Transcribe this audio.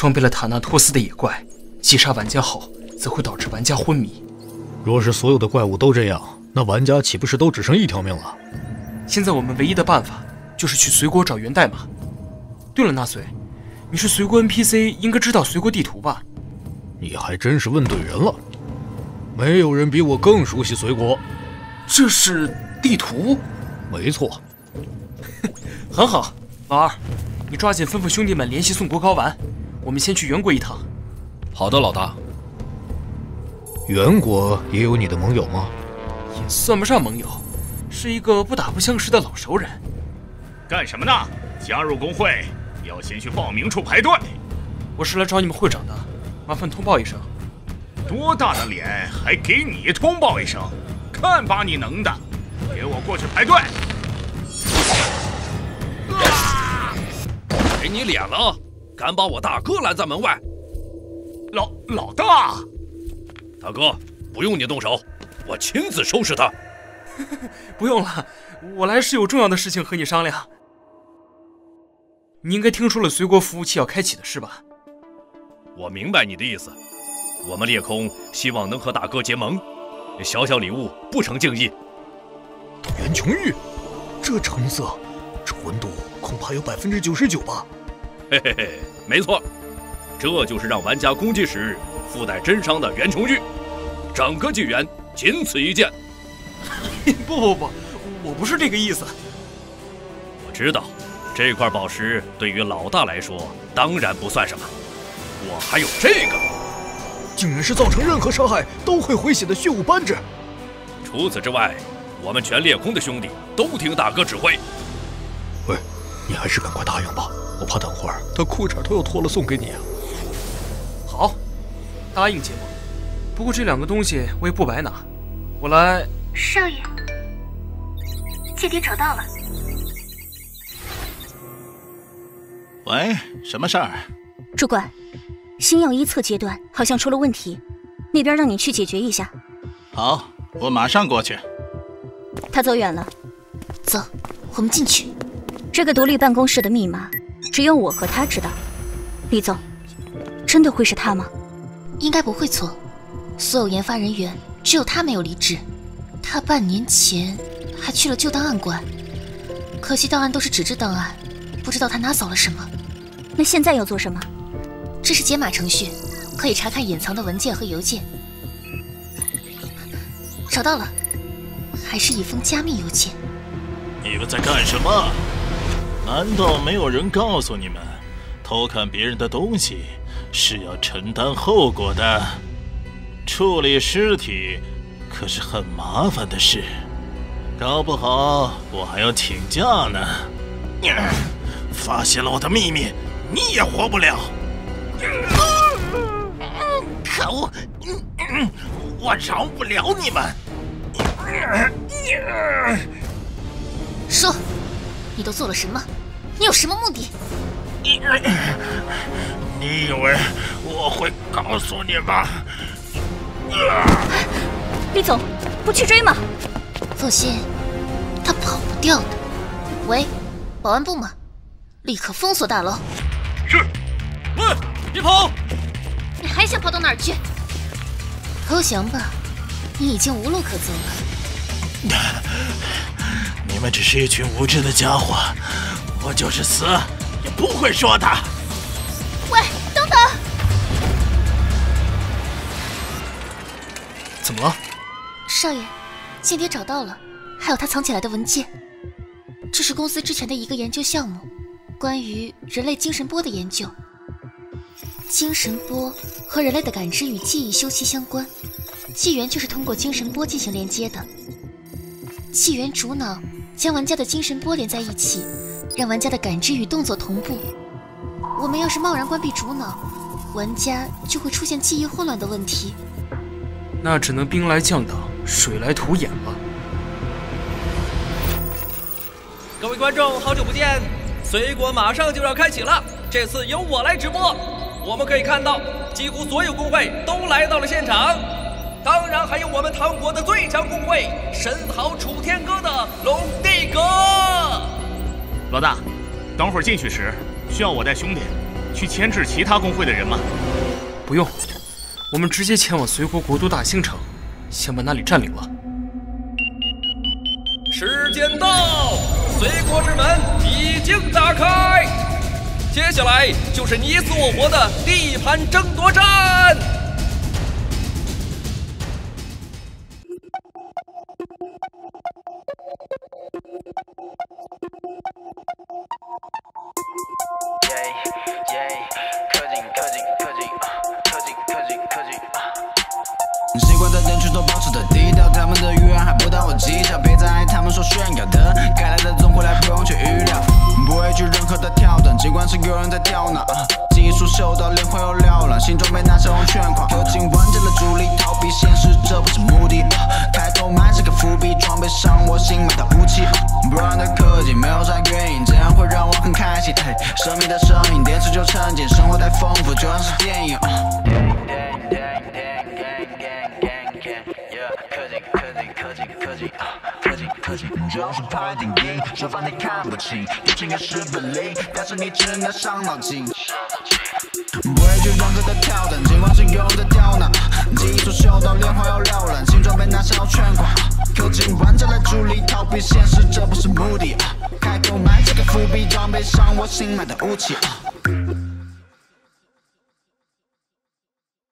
装备了塔纳托斯的野怪，击杀玩家后，则会导致玩家昏迷。若是所有的怪物都这样，那玩家岂不是都只剩一条命了？现在我们唯一的办法就是去随国找源代码。对了，纳粹，你是随国 NPC， 应该知道随国地图吧？你还真是问对人了，没有人比我更熟悉随国。这是地图？没错。很好，老二。 你抓紧吩咐兄弟们联系宋国高丸，我们先去原国一趟。好的，老大。原国也有你的盟友吗？也算不上盟友，是一个不打不相识的老熟人。干什么呢？加入工会要先去报名处排队。我是来找你们会长的，麻烦通报一声。多大的脸还给你通报一声？看把你能的！给我过去排队。 给你脸了！敢把我大哥拦在门外，老大，大哥，不用你动手，我亲自收拾他。不用了，我来是有重要的事情和你商量。你应该听说了随国服务器要开启的事吧？我明白你的意思。我们猎空希望能和大哥结盟，小小礼物不成敬意。袁琼玉，这成色。 这温度恐怕有99%吧。嘿嘿嘿，没错，这就是让玩家攻击时附带真伤的圆琼玉，整个纪元仅此一件。不，我不是这个意思。我知道，这块宝石对于老大来说当然不算什么，我还有这个，竟然是造成任何伤害都会回血的血雾扳指。除此之外，我们全猎空的兄弟都听大哥指挥。 喂，你还是赶快答应吧，我怕等会儿他裤衩都要脱了送给你啊。好，答应姐夫。不过这两个东西我也不白拿，我来。少爷，间谍找到了。喂，什么事儿？主管，新药一测阶段好像出了问题，那边让你去解决一下。好，我马上过去。他走远了，走，我们进去。 这个独立办公室的密码，只有我和他知道。李总，真的会是他吗？应该不会错。所有研发人员，只有他没有离职。他半年前还去了旧档案馆，可惜档案都是纸质档案，不知道他拿走了什么。那现在要做什么？这是解码程序，可以查看隐藏的文件和邮件。找到了，还是一封加密邮件。你们在干什么？ 难道没有人告诉你们，偷看别人的东西是要承担后果的？处理尸体可是很麻烦的事，搞不好我还要请假呢。发现了我的秘密，你也活不了。可恶！我饶不了你们。说。 你都做了什么？你有什么目的？你以为我会告诉你吗？李总，不去追吗？放心，他跑不掉的。喂，保安部吗？立刻封锁大楼。是。喂，别跑！你还想跑到哪儿去？投降吧，你已经无路可走了。你们只是一群无知的家伙，我就是死也不会说的。喂，等等！怎么了？少爷，间谍找到了，还有他藏起来的文件。这是公司之前的一个研究项目，关于人类精神波的研究。精神波和人类的感知与记忆休戚相关，纪元就是通过精神波进行连接的。 纪元主脑将玩家的精神波连在一起，让玩家的感知与动作同步。我们要是贸然关闭主脑，玩家就会出现记忆混乱的问题。那只能兵来将挡，水来土掩了。各位观众，好久不见！随国马上就要开启了，这次由我来直播。我们可以看到，几乎所有工会都来到了现场。 当然，还有我们唐国的最强工会——神豪楚天歌的龙帝阁。老大，等会儿进去时需要我带兄弟去牵制其他工会的人吗？不用，我们直接前往随国国都大兴城，先把那里占领了。时间到，随国之门已经打开，接下来就是你死我活的地盘争夺战。 习惯在人群中保持着低调，他们的预言还不到我计较，别再爱他们所炫耀的，该来的总会来，不用去预料。不畏惧任何的挑战，尽管是有人在刁难。技术秀到灵魂又缭乱，心中被那些红圈框。囚禁完整的主力，逃避现实，这不是目的。开头埋是个伏笔，装备上我新买的武器。Brown 的科技没有啥原因，这样会让我很开心。生命的声音，电池就沉浸，生活太丰富，就像是电影。总是拍电影，说法你看不清，对情感是不灵，但是你只能伤脑筋。不畏惧任何的挑战，尽管是有人在刁难。技术秀到莲花又缭乱，心装被那些老圈框。靠近玩家来助力，逃避现实，这不是目的。开头埋这个伏笔，装备上我新买的武器。